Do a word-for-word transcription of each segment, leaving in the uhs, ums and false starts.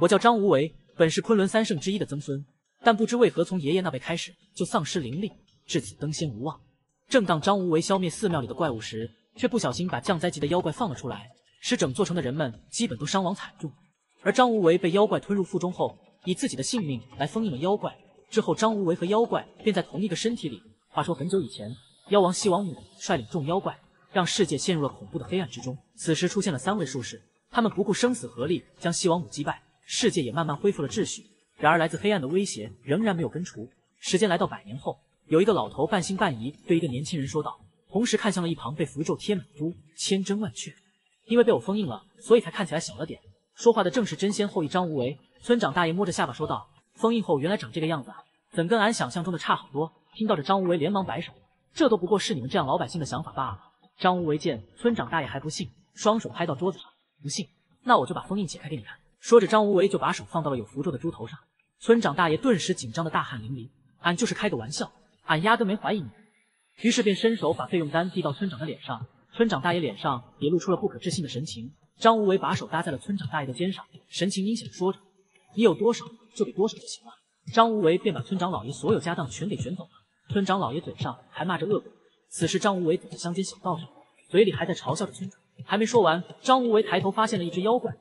我叫张无为，本是昆仑三圣之一的曾孙，但不知为何从爷爷那辈开始就丧失灵力，至此登仙无望。正当张无为消灭寺庙里的怪物时，却不小心把降灾级的妖怪放了出来，使整座城的人们基本都伤亡惨重。而张无为被妖怪吞入腹中后，以自己的性命来封印了妖怪。之后，张无为和妖怪便在同一个身体里。话说很久以前，妖王西王母率领众妖怪，让世界陷入了恐怖的黑暗之中。此时出现了三位术士，他们不顾生死合力将西王母击败，世界也慢慢恢复了秩序。然而，来自黑暗的威胁仍然没有根除。时间来到百年后，有一个老头半信半疑对一个年轻人说道，同时看向了一旁被符咒贴满都，千真万确。因为被我封印了，所以才看起来小了点。说话的正是真仙后裔张无为。村长大爷摸着下巴说道：“封印后原来长这个样子啊，怎跟俺想象中的差好多。”听到这，张无为连忙摆手：“这都不过是你们这样老百姓的想法罢了。”张无为见村长大爷还不信，双手拍到桌子上：“不信？那我就把封印解开给你看。”说着，张无为就把手放到了有符咒的猪头上。村长大爷顿时紧张的大汗淋漓：“俺就是开个玩笑，俺压根没怀疑你。”于是便伸手把费用单递到村长的脸上，村长大爷脸上也露出了不可置信的神情。张无为把手搭在了村长大爷的肩上，神情阴险地说着：“你有多少就给多少就行了。”张无为便把村长老爷所有家当全给选走了。村长老爷嘴上还骂着恶鬼。此时张无为走在乡间小道上，嘴里还在嘲笑着村长。还没说完，张无为抬头发现了一只妖怪，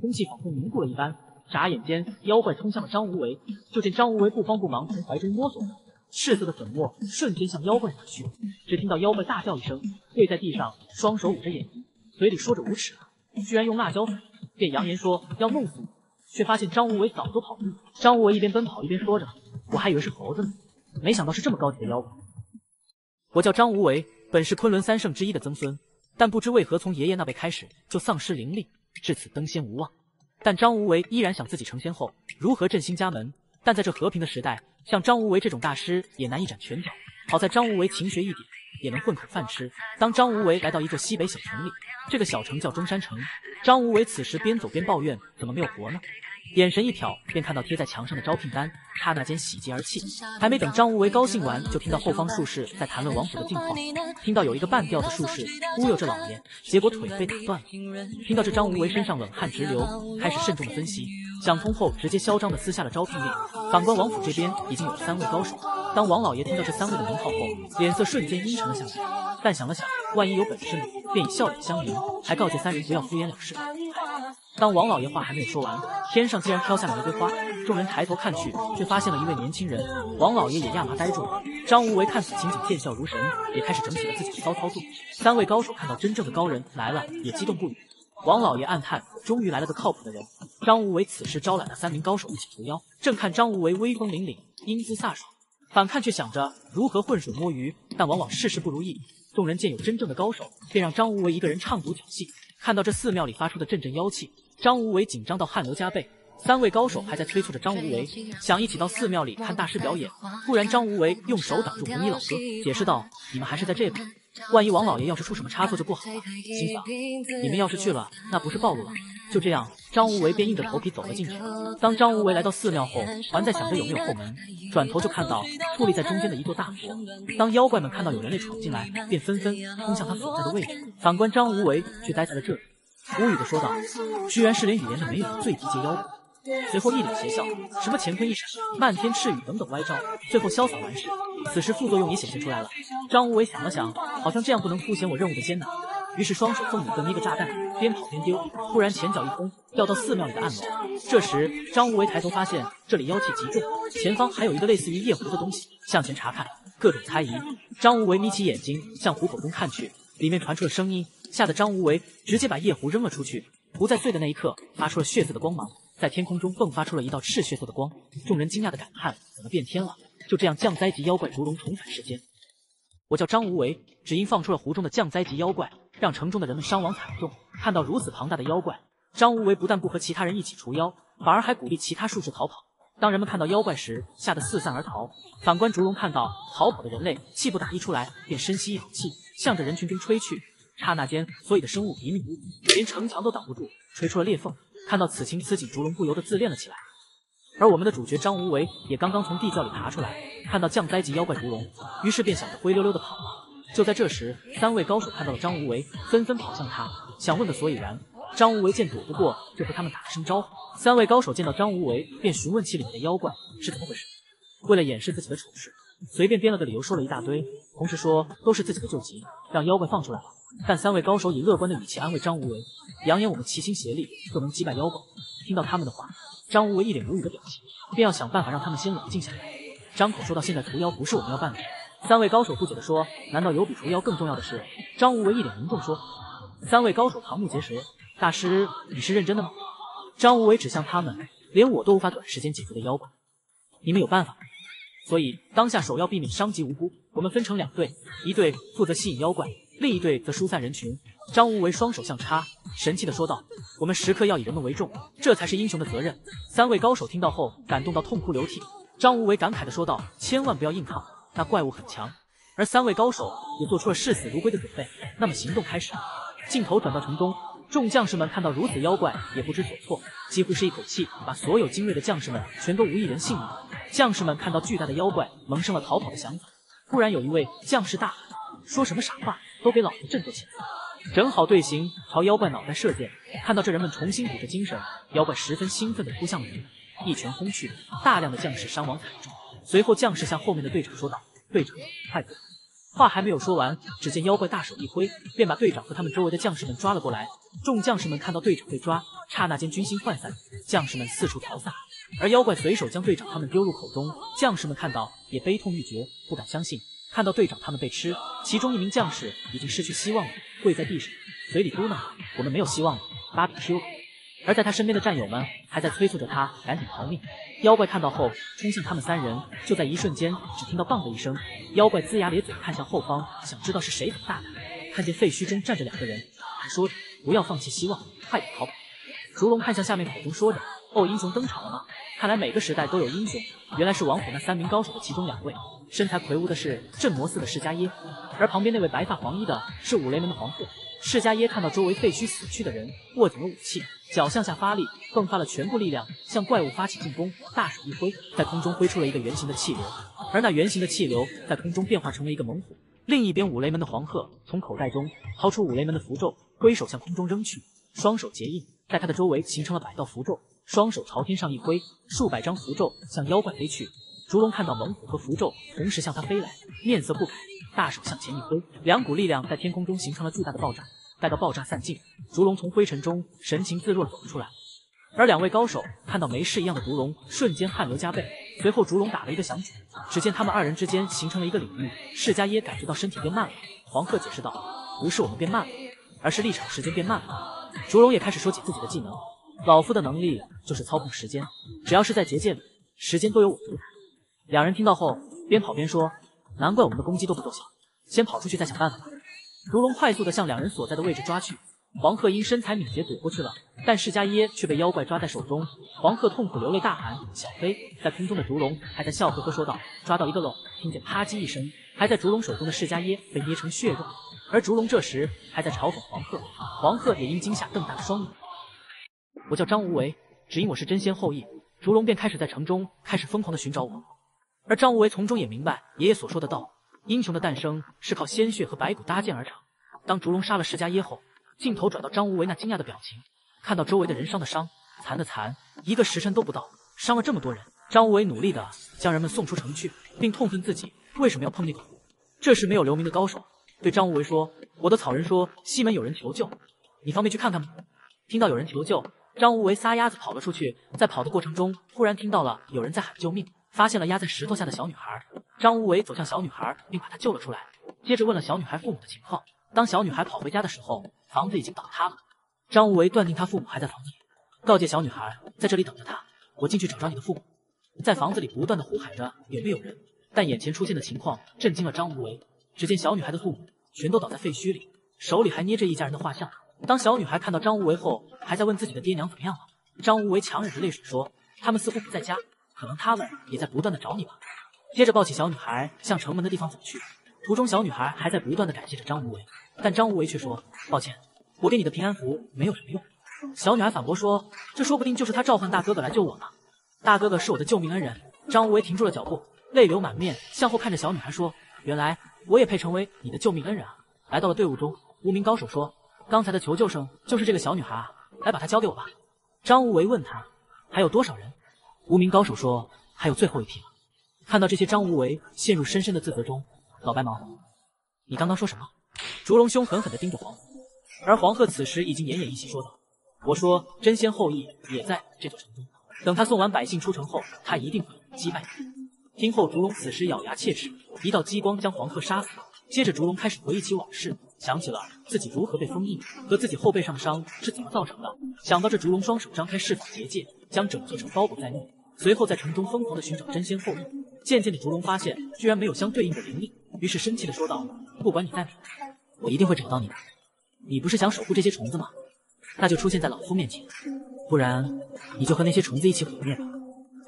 空气仿佛凝固了一般。眨眼间，妖怪冲向了张无为。就见张无为不慌不忙从怀中摸索着，赤色的粉末瞬间向妖怪打去。只听到妖怪大叫一声，跪在地上，双手捂着眼睛，嘴里说着无耻啊，居然用辣椒水，便扬言说要弄死我，却发现张无为早都跑路。张无为一边奔跑一边说着：“我还以为是猴子呢，没想到是这么高级的妖怪。”我叫张无为，本是昆仑三圣之一的曾孙，但不知为何从爷爷那辈开始就丧失灵力，至此登仙无望。但张无为依然想自己成仙后如何振兴家门，但在这和平的时代，像张无为这种大师也难一展拳脚。好在张无为勤学一点，也能混口饭吃。当张无为来到一座西北小城里，这个小城叫中山城。张无为此时边走边抱怨，怎么没有活呢？眼神一瞟，便看到贴在墙上的招聘单，刹那间喜极而泣。还没等张无为高兴完，就听到后方术士在谈论王府的近况。听到有一个半吊子术士忽悠着老爷，结果腿被打断了。听到这，张无为身上冷汗直流，开始慎重的分析，想通后直接嚣张的撕下了招聘令。反观王府这边已经有了三位高手，当王老爷听到这三位的名号后，脸色瞬间阴沉了下来，但想了想，万一有本事呢，便以笑脸相迎，还告诫三人不要敷衍了事。当王老爷话还没有说完，天上竟然飘下了玫瑰花，众人抬头看去，却发现了一位年轻人。王老爷也亚麻呆住了。张无为看此情景，见笑如神，也开始整起了自己的骚操作。三位高手看到真正的高人来了，也激动不已。王老爷暗叹，终于来了个靠谱的人。张无为此时招揽了三名高手一起除妖。正看张无为威风凛凛，英姿飒爽，反看却想着如何浑水摸鱼，但往往事事不如意。众人见有真正的高手，便让张无为一个人唱独角戏。看到这寺庙里发出的阵阵妖气，张无为紧张到汗流浃背。三位高手还在催促着张无为，想一起到寺庙里看大师表演。突然张无为用手挡住红衣老哥，解释道：“你们还是在这边，万一王老爷要是出什么差错就不好了。心想你们要是去了，那不是暴露了。”就这样，张无为便硬着头皮走了进去。当张无为来到寺庙后，还在想着有没有后门，转头就看到矗立在中间的一座大佛。当妖怪们看到有人类闯进来，便纷纷冲向他所在的位置。反观张无为却待在了这里，无语的说道：“居然是连语言都没有的最低阶妖怪。”随后一脸邪笑，什么乾坤一闪、漫天赤雨等等歪招，最后潇洒完事。此时副作用也显现出来了。张无为想了想，好像这样不能凸显我任务的艰难，于是双手奉里跟一个炸弹，边跑边丢，忽然前脚一空，掉到寺庙里的暗楼。这时张无为抬头发现这里妖气极重，前方还有一个类似于夜壶的东西，向前查看，各种猜疑。张无为眯起眼睛向壶口中看去，里面传出了声音，吓得张无为直接把夜壶扔了出去。壶在碎的那一刻发出了血色的光芒，在天空中迸发出了一道赤血色的光。众人惊讶的感叹：“怎么变天了？”就这样，降灾级妖怪烛龙重返世间。我叫张无为，只因放出了湖中的降灾级妖怪，让城中的人们伤亡惨重。看到如此庞大的妖怪，张无为不但不和其他人一起除妖，反而还鼓励其他术士逃跑。当人们看到妖怪时，吓得四散而逃。反观烛龙看到逃跑的人类，气不打一出来，便深吸一口气，向着人群中吹去。刹那间，所有的生物一命呜呼，连城墙都挡不住，吹出了裂缝。看到此情此景，烛龙不由得自恋了起来。而我们的主角张无为也刚刚从地窖里爬出来，看到降灾级妖怪烛龙，于是便想着灰溜溜的跑了。就在这时，三位高手看到了张无为，纷纷跑向他，想问个所以然。张无为见躲不过，就和他们打了声招呼。三位高手见到张无为，便询问起里面的妖怪是怎么回事。为了掩饰自己的丑事，随便编了个理由说了一大堆，同时说都是自己的救急，让妖怪放出来吧。但三位高手以乐观的语气安慰张无为，扬言我们齐心协力就能击败妖怪。听到他们的话，张无为一脸无语的表情，便要想办法让他们先冷静下来。张口说到现在除妖不是我们要办的。三位高手不解的说，难道有比除妖更重要的事？张无为一脸凝重说。三位高手瞠目结舌，大师，你是认真的吗？张无为指向他们，连我都无法短时间解决的妖怪，你们有办法吗？所以当下首要避免伤及无辜，我们分成两队，一队负责吸引妖怪，另一队则疏散人群。张无为双手向插，神气的说道，我们时刻要以人们为重，这才是英雄的责任。三位高手听到后感动到痛哭流涕，张无为感慨的说道，千万不要硬抗，那怪物很强。而三位高手也做出了视死如归的准备。那么行动开始。镜头转到城中，众将士们看到如此妖怪也不知所措，几乎是一口气把所有精锐的将士们全都无一人性命。将士们看到巨大的妖怪，萌生了逃跑的想法。忽然有一位将士大喊，说什么傻话都给老子振作起来！整好队形朝妖怪脑袋射箭。看到这人们重新鼓着精神，妖怪十分兴奋地扑向了人，一拳轰去，大量的将士伤亡惨重。随后将士向后面的队长说道，队长快走！话还没有说完，只见妖怪大手一挥，便把队长和他们周围的将士们抓了过来。众将士们看到队长被抓，刹那间军心涣散，将士们四处逃散。而妖怪随手将队长他们丢入口中，将士们看到也悲痛欲绝，不敢相信。看到队长他们被吃，其中一名将士已经失去希望了，跪在地上，嘴里嘟囔：“我们没有希望了，芭比 Q。”而在他身边的战友们还在催促着他赶紧逃命。妖怪看到后冲向他们三人，就在一瞬间，只听到“棒”的一声，妖怪龇牙咧嘴看向后方，想知道是谁敢大胆。看见废墟中站着两个人，还说着不要放弃希望，快点逃跑。烛龙看向下面，口中说着：“哦，英雄登场了吗？看来每个时代都有英雄。”原来是王虎那三名高手的其中两位，身材魁梧的是镇魔寺的释迦耶，而旁边那位白发黄衣的是五雷门的黄鹤。释迦耶看到周围废墟死去的人，握紧了武器，脚向下发力，迸发了全部力量，向怪物发起进攻。大手一挥，在空中挥出了一个圆形的气流，而那圆形的气流在空中变化成为一个猛虎。另一边，五雷门的黄鹤从口袋中掏出五雷门的符咒，挥手向空中扔去，双手结印，在他的周围形成了百道符咒，双手朝天上一挥，数百张符咒向妖怪飞去。烛龙看到猛虎和符咒同时向他飞来，面色不改，大手向前一挥，两股力量在天空中形成了巨大的爆炸。待到爆炸散尽，烛龙从灰尘中神情自若地走出来。而两位高手看到没事一样的烛龙，瞬间汗流浃背。随后烛龙打了一个响指，只见他们二人之间形成了一个领域。释迦耶感觉到身体变慢了，黄鹤解释道：“不是我们变慢了，而是立场时间变慢了。”烛龙也开始说起自己的技能：“老夫的能力就是操控时间，只要是在结界里，时间都由我主宰。”两人听到后边跑边说：“难怪我们的攻击都不奏效，先跑出去再想办法吧。”如龙快速地向两人所在的位置抓去，黄鹤因身材敏捷躲过去了，但释迦耶却被妖怪抓在手中。黄鹤痛苦流泪大喊：“小飞！”在空中的如龙还在笑呵呵说道：“抓到一个喽！”听见啪叽一声，还在如龙手中的释迦耶被捏成血肉，而如龙这时还在嘲讽黄鹤，黄鹤也因惊吓瞪大了双眼。我叫张无为，只因我是真仙后裔。如龙便开始在城中开始疯狂地寻找我，而张无为从中也明白爷爷所说的道理。英雄的诞生是靠鲜血和白骨搭建而成。当烛龙杀了释迦耶后，镜头转到张无为那惊讶的表情，看到周围的人伤的伤，残的残，一个时辰都不到，伤了这么多人。张无为努力的将人们送出城去，并痛恨自己为什么要碰那个湖。这时没有留名的高手对张无为说：“我的草人说西门有人求救，你方便去看看吗？”听到有人求救，张无为撒丫子跑了出去，在跑的过程中忽然听到了有人在喊救命，发现了压在石头下的小女孩。张无为走向小女孩，并把她救了出来，接着问了小女孩父母的情况。当小女孩跑回家的时候，房子已经倒塌了。张无为断定她父母还在房子里，告诫小女孩在这里等着她，我进去找找你的父母。在房子里不断的呼喊着有没有人，但眼前出现的情况震惊了张无为。只见小女孩的父母全都倒在废墟里，手里还捏着一家人的画像。当小女孩看到张无为后，还在问自己的爹娘怎么样了。张无为强忍着泪水说：“他们似乎不在家，可能他们也在不断的找你吧。”接着抱起小女孩向城门的地方走去，途中小女孩还在不断的感谢着张无为，但张无为却说：“抱歉，我给你的平安符没有什么用。”小女孩反驳说：“这说不定就是他召唤大哥哥来救我呢，大哥哥是我的救命恩人。”张无为停住了脚步，泪流满面，向后看着小女孩说：“原来我也配成为你的救命恩人啊！”来到了队伍中，无名高手说：“刚才的求救声就是这个小女孩啊，来把它交给我吧。”张无为问他还有多少人，无名高手说还有最后一批了。看到这些，张无为陷入深深的自责中。老白忙：“你刚刚说什么？”烛龙凶狠狠地盯着黄鹤，而黄鹤此时已经奄奄一息，说道：“我说真仙后裔也在这座城中，等他送完百姓出城后，他一定会击败你。”听后，烛龙此时咬牙切齿，一道激光将黄鹤杀死。接着，烛龙开始回忆起往事，想起了自己如何被封印，和自己后背上的伤是怎么造成的。想到这，烛龙双手张开释放结界，将整座城包裹在内。随后，在城中疯狂地寻找真仙后裔。渐渐的，烛龙发现居然没有相对应的灵力，于是生气地说道：“不管你在哪，我一定会找到你的。你不是想守护这些虫子吗？那就出现在老夫面前，不然你就和那些虫子一起毁灭吧。”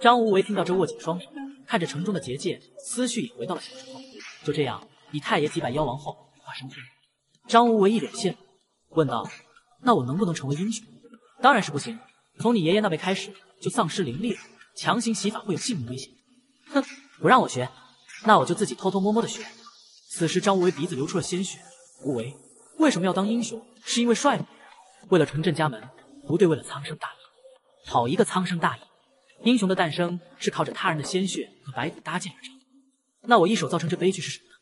张无为听到这，握紧双手，看着城中的结界，思绪也回到了小城后。就这样，以太爷击败妖王后化身天人。张无为一脸羡慕，问道：“那我能不能成为英雄？”“当然是不行，从你爷爷那辈开始就丧失灵力了，强行洗法会有性命危险。”“哼，不让我学，那我就自己偷偷摸摸的学。”此时，张无为鼻子流出了鲜血。无为为什么要当英雄？是因为帅吗？为了重振家门？不对，为了苍生大义。好一个苍生大义！英雄的诞生是靠着他人的鲜血和白骨搭建而成。那我一手造成这悲剧是什么呢？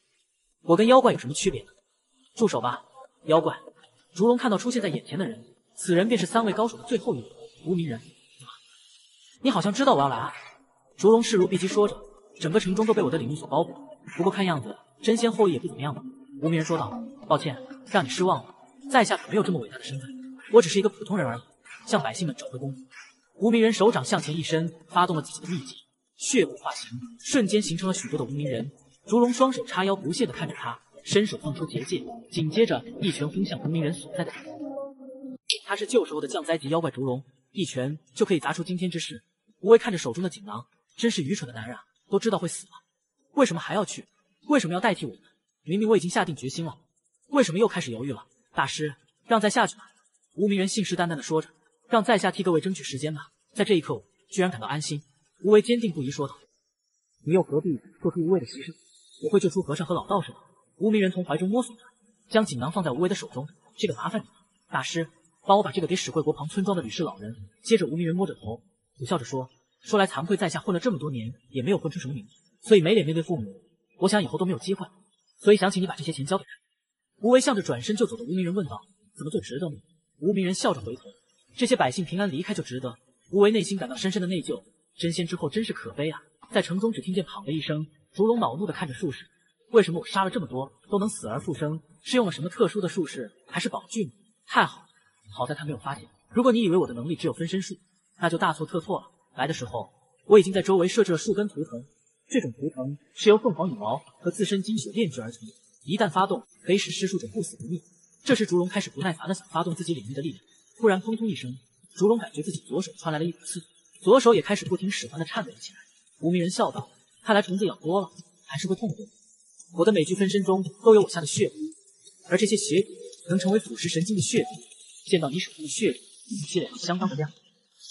我跟妖怪有什么区别呢？住手吧，妖怪！烛龙看到出现在眼前的人，此人便是三位高手的最后一人——无名人。怎么，你好像知道我要来啊？烛龙势如避机说着，整个城中都被我的领域所包裹。不过看样子，真仙后裔也不怎么样吧？无名人说道：“抱歉，让你失望了，在下可没有这么伟大的身份，我只是一个普通人而已，向百姓们找回公义。”无名人手掌向前一伸，发动了自己的秘技，血雾化形，瞬间形成了许多的无名人。烛龙双手叉腰，不屑地看着他，伸手放出结界，紧接着一拳轰向无名人所在的地方。他是旧时候的降灾级妖怪烛龙，一拳就可以砸出惊天之势。无为看着手中的锦囊，真是愚蠢的男人啊！都知道会死了，为什么还要去？为什么要代替我们？明明我已经下定决心了，为什么又开始犹豫了？大师，让在下去吧。无名人信誓旦旦地说着。让在下替各位争取时间吧。在这一刻，我居然感到安心。无为坚定不移说道：“你又何必做出无谓的牺牲？我会救出和尚和老道士的。”无名人从怀中摸索着，将锦囊放在无为的手中。这个麻烦你了，大师，帮我把这个给史贵国旁村庄的吕氏老人。接着，无名人摸着头，苦笑着说：“说来惭愧，在下混了这么多年，也没有混出什么名字，所以没脸面对父母。我想以后都没有机会，所以想请你把这些钱交给他。”无为向着转身就走的无名人问道：“怎么做值得吗？”无名人笑着回头。这些百姓平安离开就值得。无为内心感到深深的内疚，真仙之后真是可悲啊！在城中只听见“砰”的一声，烛龙恼怒地看着术士，为什么我杀了这么多都能死而复生？是用了什么特殊的术士，还是宝具吗？太好了，好在他没有发现。如果你以为我的能力只有分身术，那就大错特错了。来的时候，我已经在周围设置了数根图腾，这种图腾是由凤凰羽毛和自身精血炼制而成，一旦发动，可以使施术者不死不灭。这时，烛龙开始不耐烦地想发动自己领域的力量。突然，砰通一声，烛龙感觉自己左手传来了一股刺，左手也开始不听使唤的颤抖了起来。无名人笑道：“看来虫子咬多了，还是会痛苦。我的每具分身中都有我下的血骨，而这些血骨能成为腐蚀神经的血骨。见到你手中的血骨，你血相当的亮。”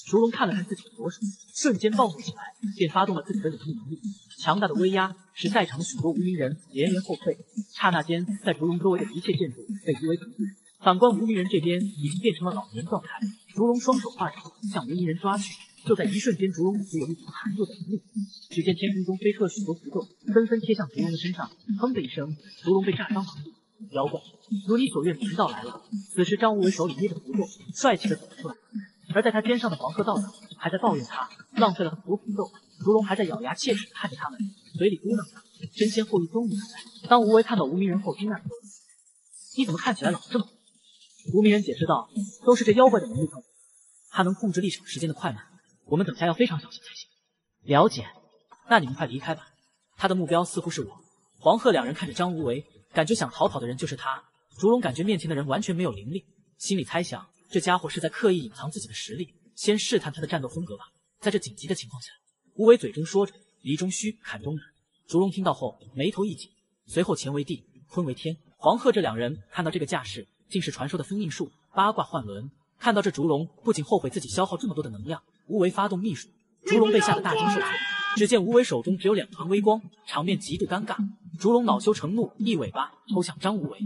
烛龙看了看自己的左手，瞬间暴怒起来，便发动了自己的领域能力。强大的威压使在场的许多无名人连连后退，刹那间，在烛龙周围的一切建筑被夷为平地。反观无名人这边已经变成了老年状态，烛龙双手化掌向无名人抓去。就在一瞬间，烛龙只有一股孱弱的能力。只见天空中飞出了许多符咒，纷纷贴向烛龙的身上。砰的一声，烛龙被炸伤了。妖怪，如你所愿，贫道来了。此时张无为手里捏着符咒，帅气的走了出来。而在他肩上的黄鹤道长还在抱怨他浪费了很多符咒，烛龙还在咬牙切齿看着他们，嘴里嘟囔着：“真仙后裔终于来了。”当无为看到无名人后，惊讶：“你怎么看起来老这么多？”无名人解释道：“都是这妖怪的能力造成，他能控制历程时间的快慢，我们等下要非常小心才行。”“了解，那你们快离开吧。”他的目标似乎是我。黄鹤两人看着张无为，感觉想逃跑的人就是他。烛龙感觉面前的人完全没有灵力，心里猜想这家伙是在刻意隐藏自己的实力，先试探他的战斗风格吧。在这紧急的情况下，无为嘴中说着离中虚，砍中难。烛龙听到后眉头一紧，随后乾为地，坤为天。黄鹤这两人看到这个架势，竟是传说的封印术八卦幻轮。看到这，烛龙不仅后悔自己消耗这么多的能量。无为发动秘术，烛龙被吓得大惊受挫。只见无为手中只有两团微光，场面极度尴尬。烛龙恼羞成怒，一尾巴抽向张无为。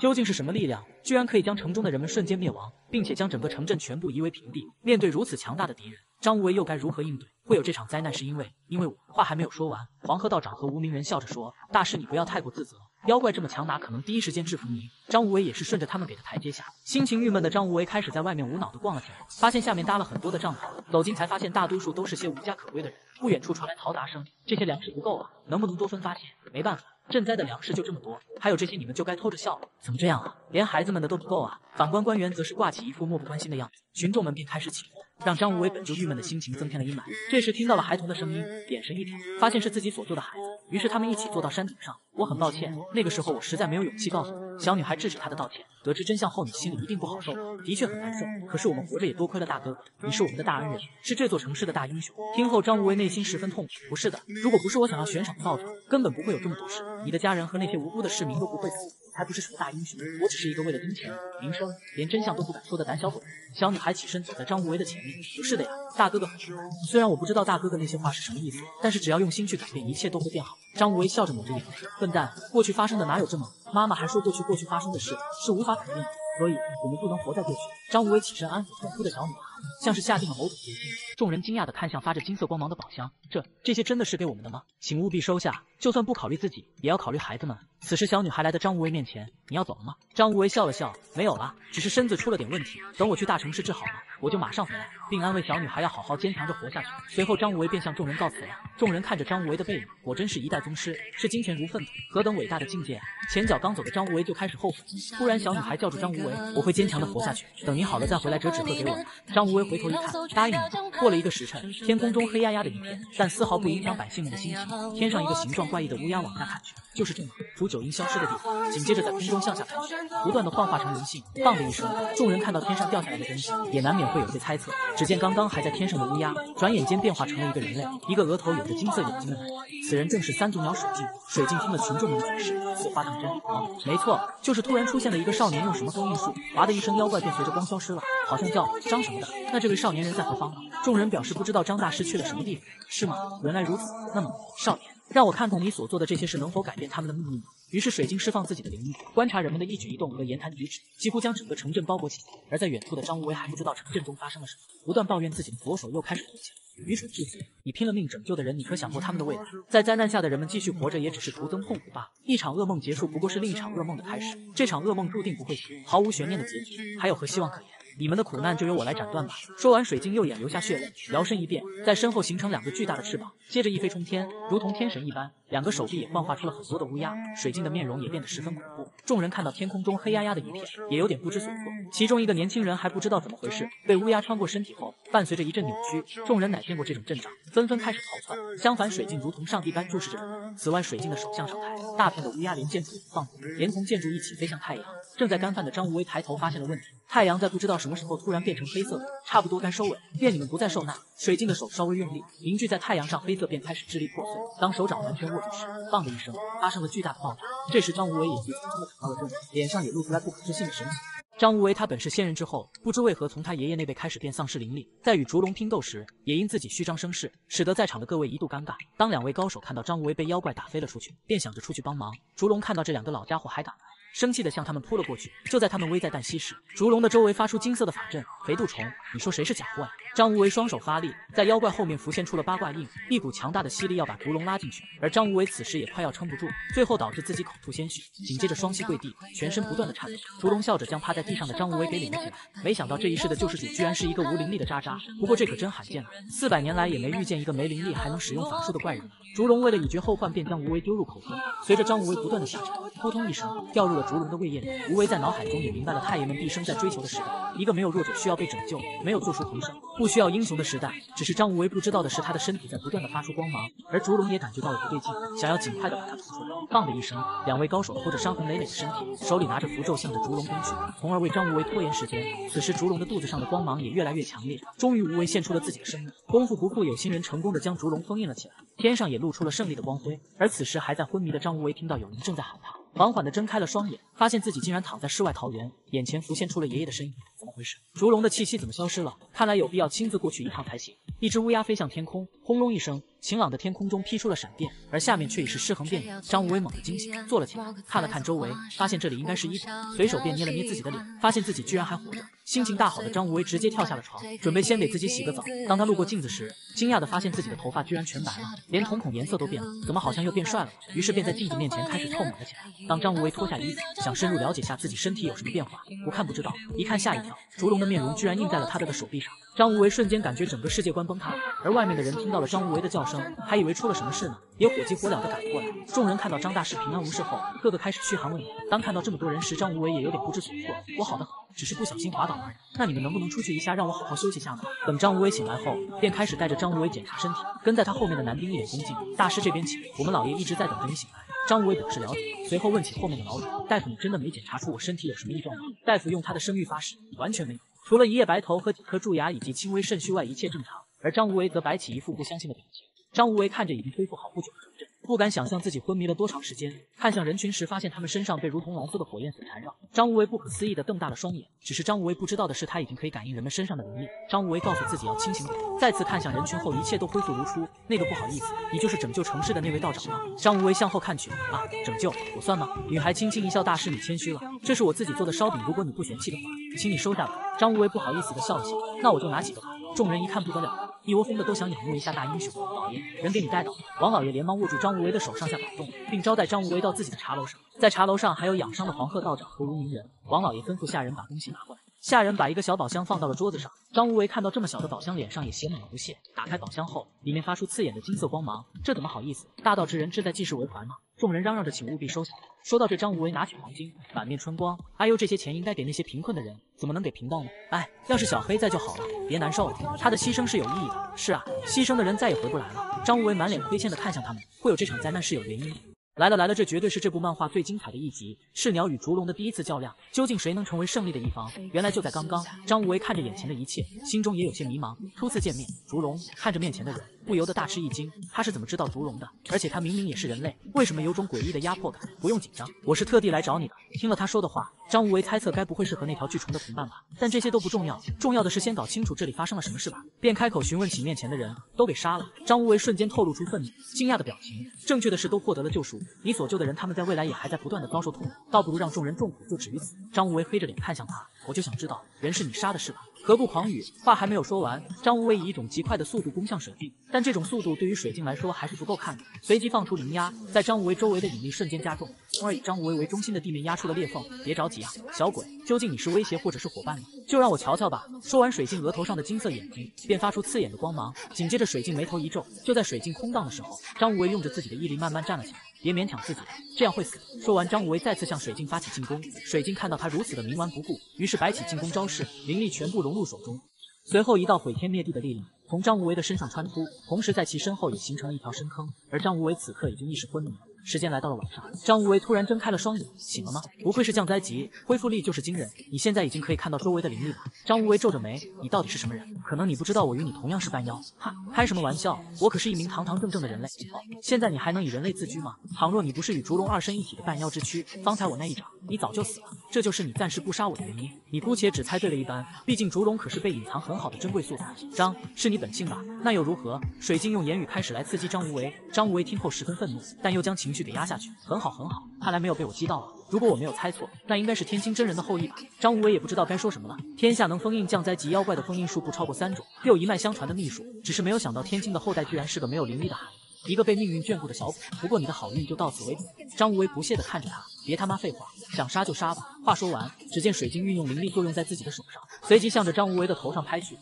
究竟是什么力量，居然可以将城中的人们瞬间灭亡，并且将整个城镇全部夷为平地？面对如此强大的敌人，张无为又该如何应对？会有这场灾难，是因为因为我话还没有说完，黄河道长和无名人笑着说：“大师，你不要太过自责。” 妖怪这么强大，可能第一时间制服您。张无为也是顺着他们给的台阶下。心情郁闷的张无为开始在外面无脑的逛了起来，发现下面搭了很多的帐篷。走近才发现，大多数都是些无家可归的人。不远处传来嘈杂声，这些粮食不够啊，能不能多分发些？没办法，赈灾的粮食就这么多，还有这些你们就该偷着笑了。怎么这样啊？连孩子们的都不够啊！反观官员则是挂起一副漠不关心的样子，群众们便开始起哄。 让张无为本就郁闷的心情增添了阴霾。这时听到了孩童的声音，眼神一挑，发现是自己所救的孩子。于是他们一起坐到山顶上。我很抱歉，那个时候我实在没有勇气告诉你。小女孩制止他的道歉。得知真相后，你心里一定不好受，的确很难受。可是我们活着也多亏了大哥，你是我们的大恩人，是这座城市的大英雄。听后，张无为内心十分痛苦。不是的，如果不是我想要悬赏报酬，根本不会有这么多事。你的家人和那些无辜的市民都不会死。 才不是什么大英雄，我只是一个为了金钱、名声，连真相都不敢说的胆小鬼。小女孩起身走在张无为的前面。不是的呀，大哥哥很勇敢。虽然我不知道大哥哥那些话是什么意思，但是只要用心去改变，一切都会变好。张无为笑着抹着眼泪，笨蛋，过去发生的哪有这么……妈妈还说过去过去发生的事是无法改变的，所以我们不能活在过去。张无为起身安抚痛哭的小女孩，像是下定了某种决心。众人惊讶地看向发着金色光芒的宝箱，这这些真的是给我们的吗？请务必收下，就算不考虑自己，也要考虑孩子们。 此时，小女孩来到张无为面前：“你要走了吗？”张无为笑了笑：“没有啦，只是身子出了点问题，等我去大城市治好了，我就马上回来。”并安慰小女孩要好好坚强着活下去。随后，张无为便向众人告辞了。众人看着张无为的背影，果真是一代宗师，视金钱如粪土，何等伟大的境界啊！前脚刚走的张无为就开始后悔，突然小女孩叫住张无为：“我会坚强的活下去，等你好了再回来折纸鹤给我。”张无为回头一看，答应你。过了一个时辰，天空中黑压压的一片，但丝毫不影响百姓们的心情。天上一个形状怪异的乌鸦往下看去，就是这么。 除九阴消失的地方，紧接着在空中向下看去，不断的幻化成人性。砰的一声，众人看到天上掉下来的东西，也难免会有些猜测。只见刚刚还在天上的乌鸦，转眼间变化成了一个人类，一个额头有着金色眼睛的男人。此人正是三足鸟水镜。水镜厅的群众们解释，此话当真？哦，没错，就是突然出现的一个少年，用什么封印术，哇的一声，妖怪便随着光消失了，好像叫张什么的。那这位少年人在何方呢？众人表示不知道张大师去了什么地方。是吗？原来如此。那么，少爷。 让我看看你所做的这些事能否改变他们的命运。于是水晶释放自己的灵力，观察人们的一举一动和言谈举止，几乎将整个城镇包裹起来。而在远处的张无为还不知道城镇中发生了什么，不断抱怨自己的左手又开始抖起来。愚蠢至极！你拼了命拯救的人，你可想过他们的未来？在灾难下的人们继续活着，也只是徒增痛苦罢了。一场噩梦结束，不过是另一场噩梦的开始。这场噩梦注定不会醒，毫无悬念的结局，还有何希望可言？ 你们的苦难就由我来斩断吧！说完，水晶右眼流下血泪，摇身一变，在身后形成两个巨大的翅膀，接着一飞冲天，如同天神一般。两个手臂也幻化出了很多的乌鸦。水晶的面容也变得十分恐怖。众人看到天空中黑压压的一片，也有点不知所措。其中一个年轻人还不知道怎么回事，被乌鸦穿过身体后，伴随着一阵扭曲。众人乃见过这种阵仗，纷纷开始逃窜。相反，水晶如同上帝般注视着人们。此外，水晶的手向上抬，大片的乌鸦连建筑也不放过，连同建筑一起飞向太阳。正在干饭的张无为抬头发现了问题，太阳在不知道 什么时候突然变成黑色的？差不多该收尾，愿你们不再受难。水晶的手稍微用力，凝聚在太阳上，黑色便开始支离破碎。当手掌完全握住时，砰的一声，发生了巨大的爆炸。这时张无为也急匆匆的感到了震惊，脸上也露出来不可置信的神情。 张无为他本是仙人之后，不知为何从他爷爷那辈开始便丧失灵力，在与烛龙拼斗时，也因自己虚张声势，使得在场的各位一度尴尬。当两位高手看到张无为被妖怪打飞了出去，便想着出去帮忙。烛龙看到这两个老家伙还敢来，生气的向他们扑了过去。就在他们危在旦夕时，烛龙的周围发出金色的法阵。肥肚虫，你说谁是假货呀？张无为双手发力，在妖怪后面浮现出了八卦印，一股强大的吸力要把烛龙拉进去。而张无为此时也快要撑不住，最后导致自己口吐鲜血，紧接着双膝跪地，全身不断的颤抖。烛龙笑着将趴在 地上的张无为给领了起来，没想到这一世的救世主居然是一个无灵力的渣渣，不过这可真罕见了，四百年来也没遇见一个没灵力还能使用法术的怪人。烛龙为了以绝后患，便将无为丢入口中。随着张无为不断的下沉，扑通一声掉入了烛龙的胃液里。无为在脑海中也明白了太爷们毕生在追求的时代，一个没有弱者需要被拯救，没有救赎重生，不需要英雄的时代。只是张无为不知道的是，他的身体在不断的发出光芒，而烛龙也感觉到了不对劲，想要尽快的把他吐出来。砰的一声，两位高手拖着伤痕累累的身体，手里拿着符咒向着烛龙攻去， 从而为张无为拖延时间。此时，烛龙的肚子上的光芒也越来越强烈。终于，无为献出了自己的生命。功夫不负有心人，成功的将烛龙封印了起来。天上也露出了胜利的光辉。而此时，还在昏迷的张无为听到有人正在喊他，缓缓地睁开了双眼，发现自己竟然躺在世外桃源，眼前浮现出了爷爷的身影。怎么回事？烛龙的气息怎么消失了？看来有必要亲自过去一趟才行。一只乌鸦飞向天空，轰隆一声。晴朗的天空中劈出了闪电，而下面却已是尸横遍野。张无为猛地惊醒，坐了起来，看了看周围，发现这里应该是医馆，随手便捏了捏自己的脸，发现自己居然还活着。心情大好的张无为直接跳下了床，准备先给自己洗个澡。当他路过镜子时，惊讶地发现自己的头发居然全白了，连瞳孔颜色都变了，怎么好像又变帅了？于是便在镜子面前开始臭美了起来。当张无为脱下衣服，想深入了解下自己身体有什么变化，不看不知道，一看吓一跳，烛龙的面容居然印在了他的个手臂上。张无为瞬间感觉整个世界观崩塌，而外面的人听到了张无为的叫声，还以为出了什么事呢，也火急火燎地赶了过来。众人看到张大师平安无事后，个个开始嘘寒问暖。当看到这么多人时，张无为也有点不知所措，我好得很，只是不小心滑倒而已。那你们能不能出去一下，让我好好休息下呢？等张无为醒来后，便开始带着张无为检查身体。跟在他后面的男丁一脸恭敬，大师这边请，我们老爷一直在等着你醒来。张无为表示了解，随后问起后面的老李，大夫你真的没检查出我身体有什么异状吗？大夫用他的声誉发誓，完全没有。除了一夜白头和几颗蛀牙以及轻微肾虚外，一切正常。而张无为则摆起一副不相信的表情。张无为看着已经恢复好不久的城镇，不敢想象自己昏迷了多长时间。看向人群时，发现他们身上被如同蓝色的火焰所缠绕。张无为不可思议地瞪大了双眼。只是张无为不知道的是，他已经可以感应人们身上的灵力。张无为告诉自己要清醒点。再次看向人群后，一切都恢复如初。那个不好意思，你就是拯救城市的那位道长吗？张无为向后看去，啊，拯救我算吗？女孩轻轻一笑，大师你谦虚了，这是我自己做的烧饼，如果你不嫌弃的话，请你收下吧。张无为不好意思地笑了笑，那我就拿几个吧。众人一看不得了，一窝蜂的都想仰慕一下大英雄。老爷，人给你带到。王老爷连忙握住张无为的手上下摆动，并招待张无为到自己的茶楼上。在茶楼上还有养伤的黄鹤道长和如鸣人。王老爷吩咐下人把东西拿过来。下人把一个小宝箱放到了桌子上，张无为看到这么小的宝箱，脸上也写满了不屑。打开宝箱后，里面发出刺眼的金色光芒，这怎么好意思？大道之人志在济世为怀吗？众人嚷嚷着请务必收下。说到这，张无为拿起黄金，满面春光。哎呦，这些钱应该给那些贫困的人，怎么能给贫道呢？哎，要是小黑在就好了，别难受了，他的牺牲是有意义的。是啊，牺牲的人再也回不来了。张无为满脸亏欠地看向他们，会有这场灾难是有原因的。来了来了，这绝对是这部漫画最精彩的一集，赤鸟与烛龙的第一次较量，究竟谁能成为胜利的一方？原来就在刚刚，张无为看着眼前的一切，心中也有些迷茫。初次见面，烛龙看着面前的人，不由得大吃一惊，他是怎么知道烛龙的？而且他明明也是人类，为什么有种诡异的压迫感？不用紧张，我是特地来找你的。听了他说的话，张无为猜测该不会是和那条巨虫的同伴吧？但这些都不重要，重要的是先搞清楚这里发生了什么事吧。便开口询问起面前的人，都给杀了。张无为瞬间透露出愤怒、惊讶的表情。正确的是都获得了救赎。你所救的人，他们在未来也还在不断的遭受痛苦，倒不如让众人众苦就止于此。张无为黑着脸看向他，我就想知道，人是你杀的是吧？何顾狂语，话还没有说完，张无为以一种极快的速度攻向水镜，但这种速度对于水镜来说还是不够看的。随即放出灵压，在张无为周围的引力瞬间加重，从而以张无为为中心的地面压出了裂缝。别着急啊，小鬼，究竟你是威胁或者是伙伴呢？就让我瞧瞧吧。说完，水镜额头上的金色眼睛便发出刺眼的光芒，紧接着水镜眉头一皱。就在水镜空荡的时候，张无为用着自己的毅力慢慢站了起来。别勉强自己，这样会死。说完，张无为再次向水镜发起进攻。水镜看到他如此的冥顽不顾，于是摆起进攻招式，灵力全部融入手中。随后，一道毁天灭地的力量从张无为的身上穿出，同时在其身后也形成一条深坑。而张无为此刻已经意识昏迷。时间来到了晚上，张无为突然睁开了双眼，醒了吗？不愧是降灾级，恢复力就是惊人。你现在已经可以看到周围的灵力了。张无为皱着眉，你到底是什么人？可能你不知道，我与你同样是半妖。哈，开什么玩笑？我可是一名堂堂正正的人类。哦，现在你还能以人类自居吗？倘若你不是与烛龙二身一体的半妖之躯，方才我那一掌，你早就死了。这就是你暂时不杀我的原因。你姑且只猜对了一般，毕竟烛龙可是被隐藏很好的珍贵素材。张，是你本性吧？那又如何？水晶用言语开始来刺激张无为。张无为听后十分愤怒，但又将情。去给压下去，很好很好，看来没有被我击到了。如果我没有猜错，那应该是天星真人的后裔吧。张无为也不知道该说什么了。天下能封印降灾级妖怪的封印术不超过三种，又一脉相传的秘术，只是没有想到天星的后代居然是个没有灵力的孩子，一个被命运眷顾的小鬼。不过你的好运就到此为止。张无为不屑地看着他，别他妈废话，想杀就杀吧。话说完，只见水晶运用灵力作用在自己的手上，随即向着张无为的头上拍去。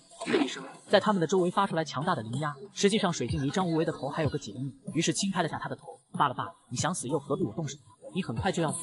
一声，在他们的周围发出来强大的灵压。实际上，水晶离张无为的头还有个几厘米，于罢了罢了，你想死又何必我动手？你很快就要死，